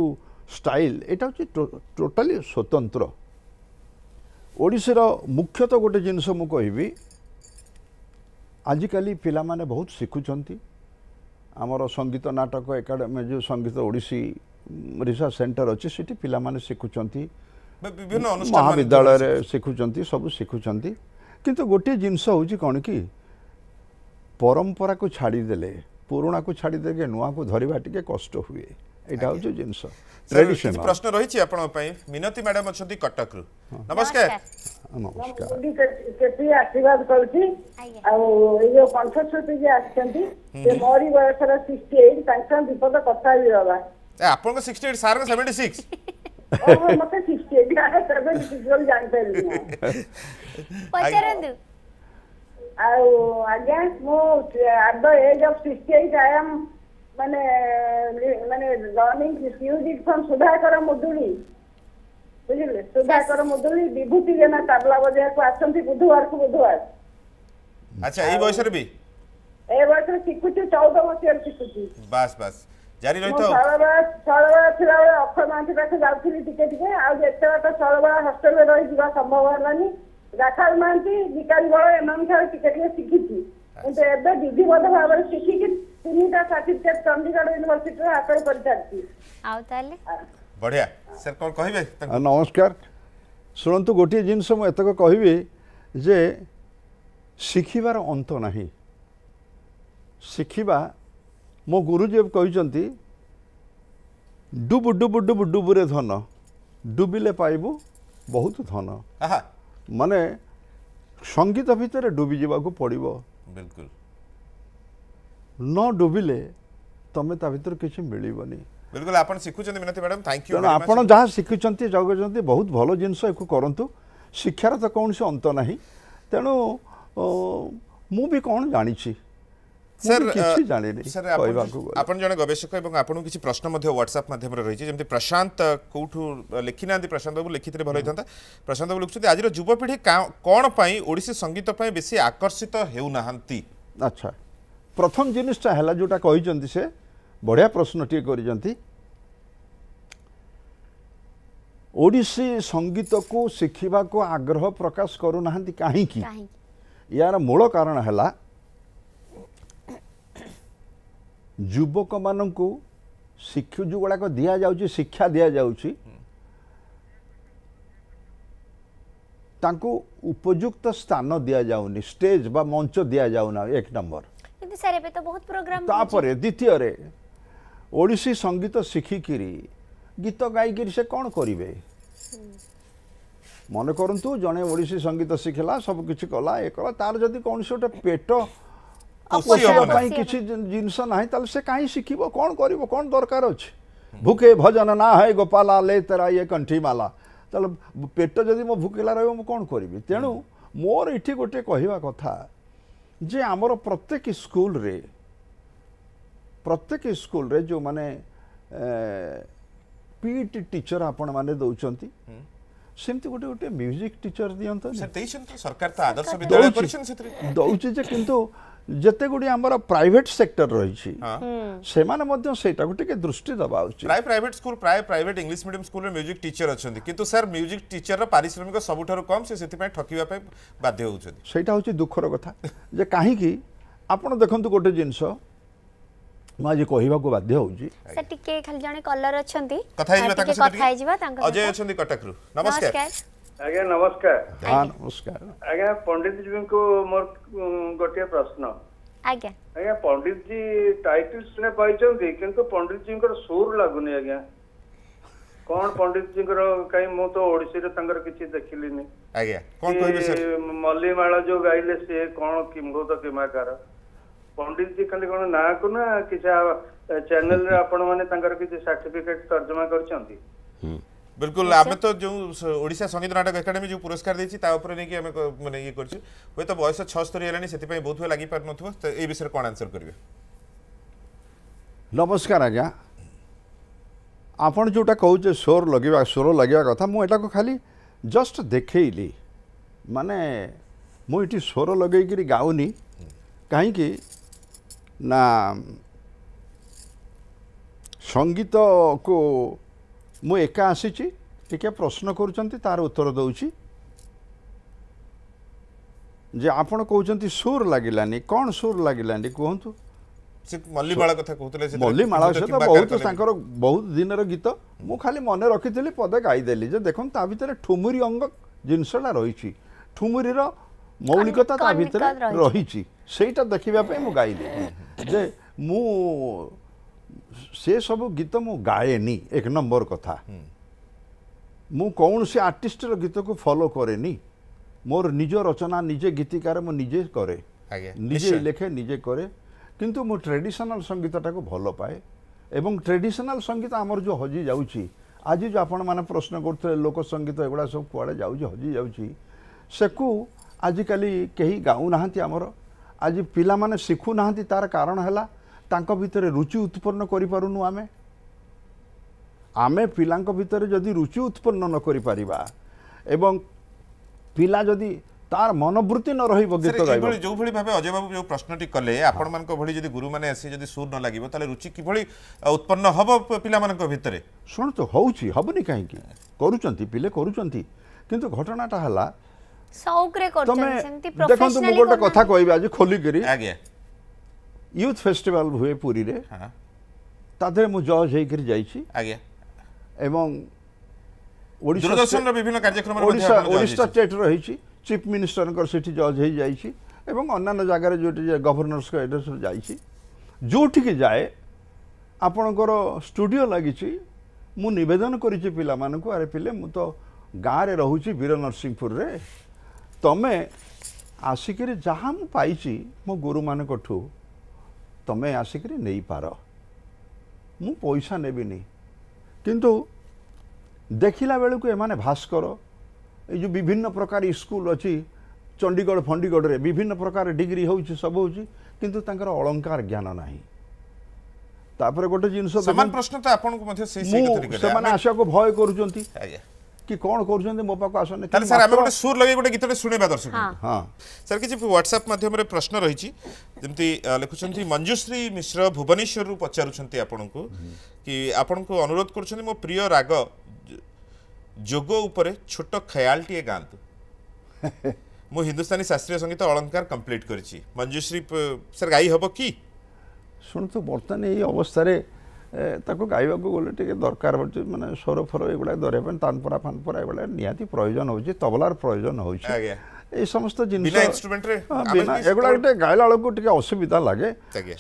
स्टाइल एटा होची टोटाली स्वतंत्र ओडिसी रो मुख्यतः गोटे जिनस मु कहबी आजिकल पिला माने बहुत शिखुचंती आमर संगीत नाटक एकाडेमी जो संगीत ओडिसी रिसर्च सेंटर अच्छे से पिला माने शिखुचंती विभिन्न अनुष्ठान महाविद्यालय रे शिखुचंती सब शिखुचंती किंतु गोटे जिनस होची कोन की परंपरा को छाड़ी देले पुराणा को छाड़ी देके नुआ को धरिबा टिके कष्ट हुए एटा होची जिनस ट्रेडिशन प्रश्न रहिछि आपण पई मिनती मैडम अछंती कटक रु नमस्कार नमस्कार केती आशीर्वाद करछि आ यो पंचसती जे आछंती जे मोरी वयसरा 68 तांका विपद कथा हिरवा आपन 68 सार का 76 ओहो मते 68 आ 76 जान पेली पचरंदु आ अगेन मो at the age of 68 I am माने माने learning this music from Sudhakar Muduli बुझले सुधाकर मुदुली विभूति जेना तबला बजाय को आछंती बुधवार को बुधवार अच्छा ई बयसर भी ए बयसर सिकुची 14 वर्षर सिकुची बस बस जारी रही तो सालवा थिला अखर मानती पाखे जाउथिली टिके टिके आ जेतेटा सालवा हॉस्टल रे रही जीवा संभव हलानी राखाल मानती निकाल बळ एमन थार टिके टिके सिखिथि एते एबे विधिवत भाव रे सिखि कि तीनटा सर्टिफिकेट चंडीगढ़ यूनिवर्सिटी रे हासिल कर जाथि आउ ताले बढ़िया सर कोन कहिबे नमस्कार सुनंतु गोटी जिन सम एतक कहिबे जे सिखिबार अंत नाही सिखिबा मो गुरुदेव कहते डुबु डुबु डुबु डुबुरे धन डुबिले पाइबु बहुत धन माने संगीत भितर डुबी जावाक पड़ो बिल्कुल न डुबिले तमें ता भर किसी मिलनी बिल्कुल आपन सिखुचंती मिनती मैडम थैंक यू आपन जहाँ सिखुचंती जगुचंती बहुत भल जिनस एक करूँ शिक्षार तो कौन से अंत ना तेणु मु भी कौन जानी सर सर आपण जने गवेषक एवं आपण किछि प्रश्न मध्ये व्हाट्सएप माध्यम रे रहि छि जेमति प्रशांत कोठु लेखिना प्रशांत बाबू लेखितरे भलो होइथंता प्रशांत बाबू लिखुछथि आजिर युवा पीढ़ी कोन पई ओडिसी संगीत पई बेसी आकर्षित हेउ नाहंती। अच्छा प्रथम जिनिसटा हला जोटा कहिजंती से बढ़िया प्रश्नटी करिजंती ओडिसी संगीत को सिखिबा को आग्रह प्रकाश करू नाहंती काहे कि यार मूल कारण हला युवक मानक शिक्षु जो गुड़ाक दि जाऊँगी शिक्षा दि जाऊँगी उपयुक्त स्थान दि जाऊनी स्टेज बा मंच दि जाऊना एक नंबर सर एबे तो बहुत प्रोग्राम तापर द्वितीय ओडिसी संगीत शिखिकी गीत गायक से कौन करेंगे मन करूँ जड़े ओडिसी संगीत शिखला सबकि कला ये कला तार जदि कौन से गोटे पेट किसी जिनस ना से कहीं शिख कौन कर कौन दरकार अच्छे भूके भजन ना है गोपाला ले तेरा ये कंठी माला पेट जदि मो भूकेला रही कौन करी तेणु मोर ये गोटे कहवा कथा जे आमर प्रत्येक स्कूल रे जो माने पीटी टीचर आपण माने दौंती सेमती गोटे गोटे म्यूजिक टीचर दियंत सरकार तो आदर्श विद्यालय करछन दौची जे किंतु जते गुडी हमर प्राइवेट सेक्टर रही छी से माने मध्य सेटा गुटी के दृष्टि दबा उचित private school private English medium school रे म्यूजिक टीचर अछन किंतु सर म्यूजिक टीचर रा पारिश्रमिक सबुठार कम से सेति पय ठकीबा पय बाध्य होउछन सेटा होची दुखर कथा जे काहे कि आपण देखंतु गोटे जिंस माजी कहिबा को बाध्य होउची सर टिके खाली जने कलर अछंती कथा हिबा ताका कथा हिबा ताका अजय अछंती कटक रु नमस्कार आगे नमस्कार हाँ नमस्कार आगे पंडित जी को मोर गोटे प्रश्न आगे आगे पंडित जी टाइटल सुने पाई चंदी किंतु पंडित जी को सुर लागुनी आगे कौन पंडित जी को कहीं मो तो ओडिसी रे तंगर किछि देखिली नै आगे कौन कहबे सर मल्ली माला जो गाइले से कौन किमगो तो किमाकार पंडित जी खाली कोन ना को ना किसा चैनल रे आपण माने तंगर किछि सर्टिफिकेट तर्जमा करछंती बिल्कुल आमे तो जो ओडिशा संगीत नाटक एकाडेमी जो पुरस्कार देछि ता ऊपर नै कि आमे माने ये करछि होय तो बयस 76 हेलानी सेति पय बहुत लागि पर नथु तो ए विषय कोन आंसर करबे। नमस्कार आज्ञा आपण जोटा कहू जे स्वर लगेवा कथा मु एटा को खाली जस्ट देखैली माने मु इटी स्वर लगै कि गाउनी काहे कि ना संगीत को मु एका आसीची टिके प्रश्न करूचंती तार उत्तर दउची जे आपण कहउचंती सुर लागिलानी कोन सुर लागिलानी कोहंतु से मल्ली माला कथा कहतले से मल्ली माला से तो बहुत सांकर बहुत दिनर गीत मु खाली मने रखितली पदे गाई देली जे देखन ता भीतर ठुमुरी अंग जिंसला रहिची ठुमुरीर मौलिकता ता भीतर रहिची सेटा देखिबा पे मु गाई दे जे मु से सब गीत मु गाएनी एक नंबर कथा मु कौन से आर्टिस्ट गीत को फॉलो करेनी मोर निज रचना निजे गीतिकार मु निजे करे निजे लेखे निजे करे किंतु मु ट्रेडिशनल संगीत टाको भलो पाए एवं ट्रेडिशनल संगीत आमर जो हजी जाउची आज जो आपण माने प्रश्न करथले लोक संगीत एगुडा सब कुआडे जाउची हजी जाउची सेकु आज काली केही गाउ नाहंती आमर आज पिला माने सिखु नाहंती तार कारण हला तांका भीतर रुचि उत्पन्न करि पारुनु आमे आमे पिलांका भीतर जदि रुचि उत्पन्न न करि परिबा एवं पिला जदि तार मनोवृत्ति न रहिबो गीत गाइबो जो भली भाबे अजय बाबू जो प्रश्नटी कले आपण मानको भली जदि गुरु माने आसी जदि सुर न लागिबो तले रुचि कि भली उत्पन्न हबो पिला मानको भीतर सुन तो होउची हबनी काहे कि करूचंती पिले करूचंती किंतु घटनाटा हला शौक रे करचंती सेमति प्रोफेशनली देखो तो गोटा कथा कहबे आज खोली करी आगे यूथ फेस्टिवल हुए पुरी रे तादरे मु जज होकर जाइए एवं ओडिशा स्टेट रही चीफ मिनिस्टर से जज हो जाइए एवं अन्य जगार जो गवर्नर्स जाइए जोटि जाए आपणकर स्टूडियो लगी मु निवेदन कर पिला मानक अरे पिले मु तो गाँव में रोचे वीर नरसिंहपुर रे तमें आसिक जहाँ मुझे मो गुरु मान तमें आसिक नहीं पार मु पैसा नेबिनी किंतु देखला बेलू एमाने भास्कर ये जो विभिन्न प्रकार स्कूल अच्छी चंडीगढ़ फंडीगढ़ में विभिन्न प्रकार डिग्री हो सब होकर अलंकार ज्ञान ना गोटे जिन प्रश्न तो आपको आशा को भय कर कि कौन करूछन्ते मो पाको आसन ताले सर आमे गोटे सुर लगे गोटे गीतटे सुनेबा दर्शक हां सर किछि WhatsApp माध्यम रे प्रश्न रहिछि जेमति लिखुछन्ती मंजुश्री मिश्र भुवनेश्वर रु पचारुछन्ती आपनकु कि आपनकु अनुरोध करुछन्ती मो प्रिय राग जोगो उपरे छोटो ख्यालटी गांतु मो हिंदुस्तानी शास्त्रीय संगीत अलंकार कंप्लीट करछि मंजुश्री सर गाई हबो कि सुनतु बर्तन एई अवस्था रे ताको गाइबा को बोले टे दरकार माने स्वर फर एगुला दरेपन तानपरा फानपरा एगुला निहाती प्रयोजन हो तबलार प्रयोजन हो समस्त जिन इंस्ट्रूमेंट रे एगुला गोटे गाइला को टे असुविधा लगे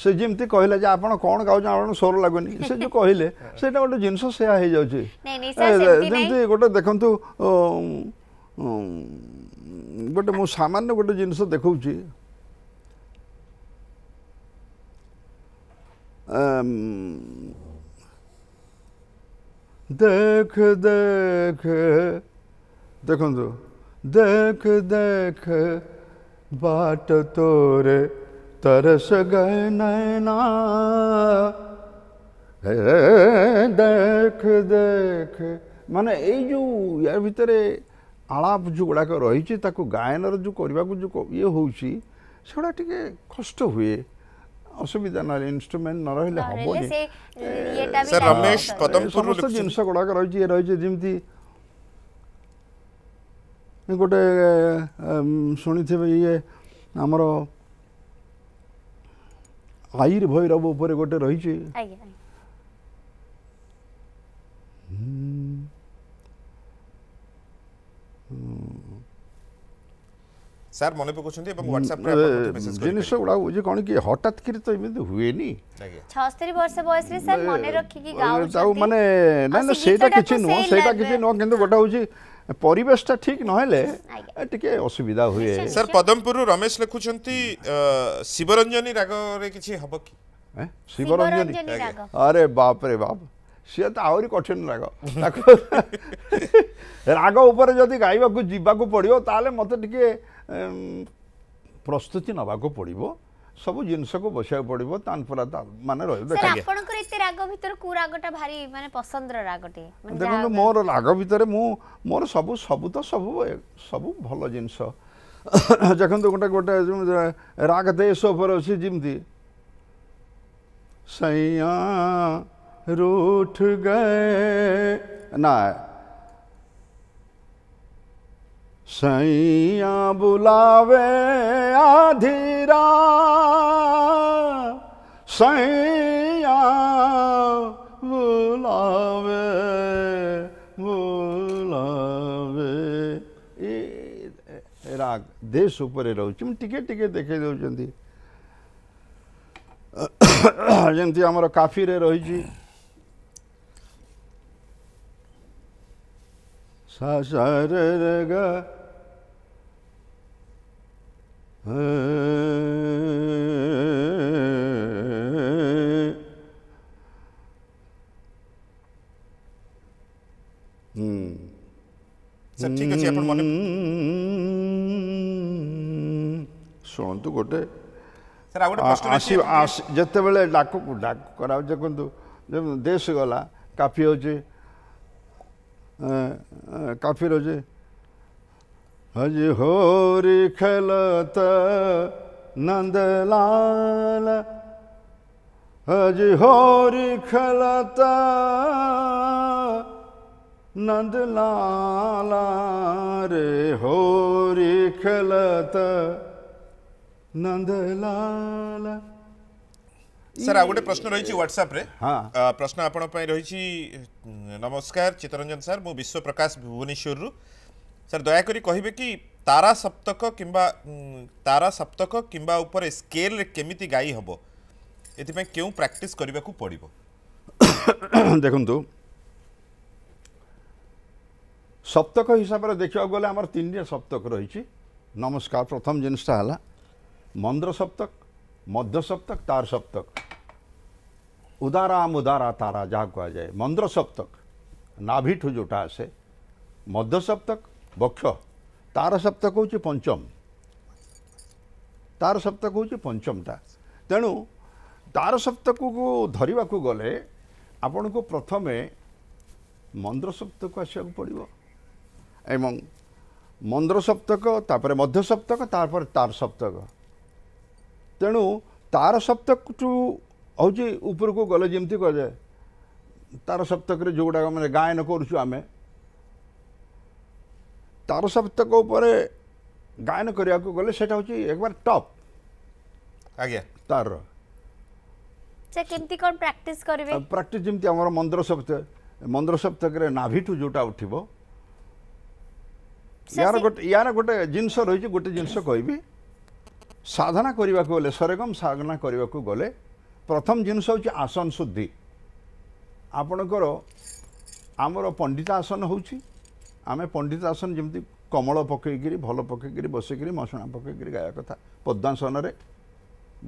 से जेमती कहले जे आपण कोन गाउ जाण स्वर लागोनी से जो कहले सेटा गोटे जिंस सेया हे जाउ छै नै नै सर सेमती नै जेमती गोटे देखंतु गोटे मो सामान्य गोटे जिंस देखौ छी देख देख देखो तो देख देख बाट तोरे तरस गए नैना देख देख माने जो यार भितर आलाप जो गुड़ाक रही गायन जो करने को जो ये होगा टे कष्ट हुए असुविधा ना इंस्ट्रूमेंट न रही हम सर रमेश समस्त जिन गुड़ाक रही रही जमी गोटे शुणी ये आमर आईर भैरव उपर गोटे रही सर मने पकोछन्ते एवं WhatsApp रे मेसेज जिनिस उडा जे कोन कि हटात कि तो इमे हुए नी 76 वर्ष बयस रे सर मने रखि कि गाउ जाऊ माने ना ना सेटा किछि नो सेटा किछि नो किंतु गोटा होछि परिवेशटा ठीक नहले टिके असुविधा हुए सर पदमपुर रमेश लिखुछन्ती शिवरंजनी राग रे किछि हबो कि शिवरंजनी राग अरे बाप रे बाप सी तो आहरी कठिन राग राग उपर जदि गाइबा को जीबा को पड़ियो ताले मते टिके प्रस्तुति नवा को पड़िबो सब जिनस को बसा पड़िबो तानपुरा ता माने रहियो देखा सर आपन को इते राग भीतर को रागटा भारी माने पसंद रागटे माने देखो मोर राग भीतर मु मोर सब सब तो सब सब भलो जिनस जखन तो गोटा गोटा राग देश ऊपर अछि जिमती सैया रूठ गए ना सैया बुलावे आधीरा सैया बुलावे बुलावे ए राग देश ऊपर रोचम टिके टिके देखे दउचंती जंती हमर काफी रे रही छी सा सा रे रे गा सब ठीक अच्छे अपन मने सुन तो गोटे सर आ गोटे प्रश्न आसी जते बेले डाक डाक कराउ जे कोंतु देश गला काफी हो जे काफी हो जे हज होरी खेलत नंदलाल हज होरी खेलत नंदलाल रे होरी खेलत नंदलाल सर आ गोटे प्रश्न रही WhatsApp रे हाँ प्रश्न आपण पय रही नमस्कार चितरंजन सर मु विश्व प्रकाश भुवनेश्वर रु सर दया करी कहिबे कि तारा सप्तक किंबा ऊपर स्केल रे केमिति गाई हबो एति पे केउ प्रैक्टिस करिबा को पड़िबो देखंतु सप्तक हिसाब रे देखियो गले हमर तीनटा सप्तक रही छी नमस्कार प्रथम जिनस्टा हला मंद्र सप्तक मध्य सप्तक तार सप्तक उदारा मुदारा तारा जहाँ कह जाए मंद्र सप्तक नाभिठू जोटा आसे मध्य सप्तक बक्ष तार सप्तक हूँ पंचम तार सप्तक हूँ पंचमटा तेणु तार सप्तक को धरवा को गले आपण को प्रथम मंद्र सप्तक आसवाक पड़ो एवं मंद्र सप्तक तापर मध्य सप्तक तापर तार सप्तक तेणु तार सप्तक हूँ ऊपर को गले जमी कह तार सप्तक जो गुड़ा मैंने गायन करुचु आम तार सप्तक गायन करने को गले से एक बार टॉप आज्ञा तार केमती कौन प्रैक्टिस करिवे प्रैक्टिस जमती आम मंद्र सप्तक नाभिठू जोटा उठ यार गोटे जिनस रही गोटे जिनस कह साधना करने को गले सरेगम साधना करने को गले प्रथम जिनस हूँ आसन शुद्धि आपणकर आमर पंडिता आसन हूँ आम पंडिता आसन जमती कमल पकईकि भल पकईकि बसईकि मसणा पकईकि गाया कथा पद्मासन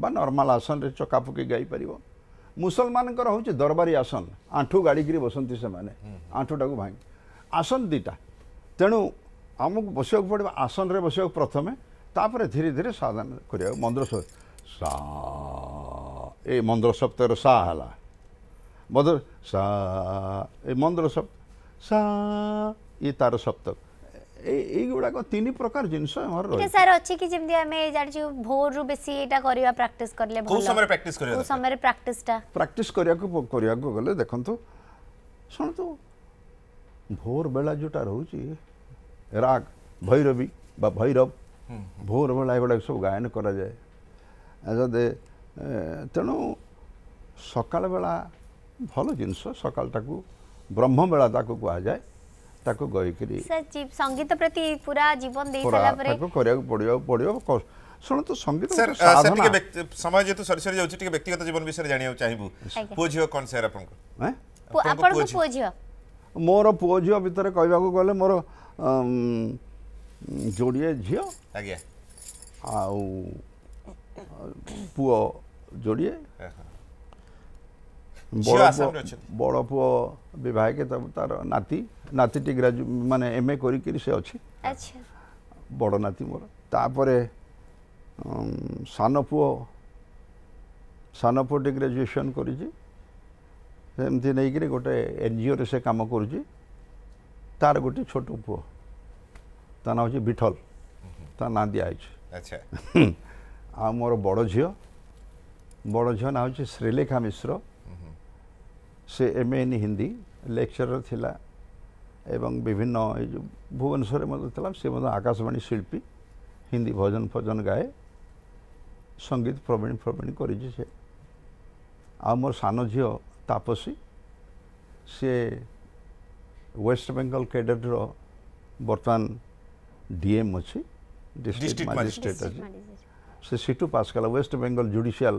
बा नॉर्मल आसन रे चका पकई गाई पार मुसलमान हूँ दरबारी आसन आंठू गाड़ी बसंती से आंठूटा को भांग आसन दीटा तेणु आमको बसा पड़े आसन रे बस प्रथम तापर धीरे धीरे साधन कर मंद्र सा ए मंद्र सप्तर सा है मधुर सा ए मंद्र सप्त सा ये तार सप्तक गुड़ाक तीन प्रकार जिन सर अच्छे कि जमती आम जानू भोर रु बेसी एटा करिया प्रैक्टिस करले भलो समय रे प्रैक्टिस करिया को गले देखंतु सुनतु भोर बेला जोटा रहूची राग भैरवी बा भैरव भोर बेला गुड़ा सब गायन करा जाए तेणु सकाल बेला भलो जिनस सकालटा को ब्रह्म बेला ताको कहा जाए ताको गई सर संगीत प्रति पूरा जीवन दे साला परे ताको करिया पड़ियो पड़ियो सुन तो संगीत सर साधना सर समय जेतु सरी सरी जाउची टिके व्यक्तिगत जीवन विषय जानियो चाहिबु पोझियो कोन सर आपन को आपन को पोझियो मोर पोझियो भीतर कहबा को गले मोर जोड़िए झियो आज्ञा आउ पुओ जोड़िए बड़ पुओ विवाहिक तार नाती नातीटी ग्राजु माने एमए करी से अच्छी अच्छा बड़ नाती मोर तापर सान पुओटी ग्रेजुएशन करमती नहीं कि गोटे एनजीओ रे से काम कर गोटे छोट पुओ ता ना हूँ विठल ता ना दिखे आ मोर बड़ झील ना हूँ श्रीलेखा मिश्र से एमए इन हिंदी लेक्चरर थिला एवं विभिन्न ये भुवनेश्वर मतलब से मतलब आकाशवाणी शिल्पी हिंदी भजन फजन गाए संगीत प्रवीण प्रवीण कर मोर सान झील तापसी से वेस्ट बेंगल कैडेट बर्तमान डीएम अच्छी डिस्ट्रिक्ट मजिस्ट्रेट अच्छी से सीटू पास कला वेस्ट बेंगल जुडिशियल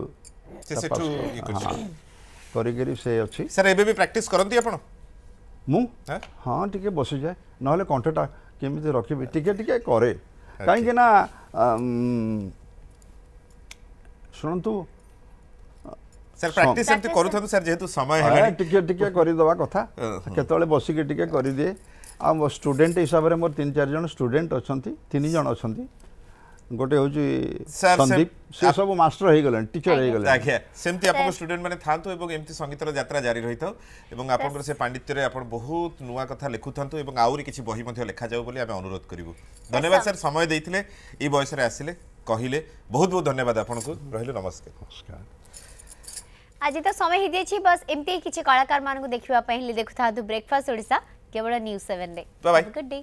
करी से अच्छी सर एबे भी प्रैक्टिस करंती आपण मु हाँ टिके बस जाए ना कंठटा केमी रखे टिके टिके करे कहीं ना शुणु सर प्रैक्टिस एमती करू था सर जेतु समय है टिके टिके करी दवा कथा केतले बसी के टिके करी दिए आ स्टूडेंट हिसाब रे मोर तीन चार जन स्टूडेंट अछंती तीन जन अछंती गोटे हूँ संदीप से सब मास्टर हो गले टीचर हो गले आज्ञा सेमती आपको स्टूडेंट मैंने थांतु एवं एमती संगीतर यात्रा जारी रही था एवं आपनकर से पांडित्य रे आपन बहुत नुवा कथा लिखु थांतु एवं आउरी किछि बही मध्ये लेखा जाऊ बोली आमे अनुरोध करिवु धन्यवाद सर समय दैथिले ई बयस रे आसिले कहिले बहुत बहुत धन्यवाद आपनको रहिलो नमस्कार नमस्कार आज तो समय हि जेछि बस एमती किछि कलाकार मान को देखिवा पहिले देखु थांतु ब्रेकफास्ट ओडिसा केवल न्यूज़ 7 रे बाय बाय गुड डे।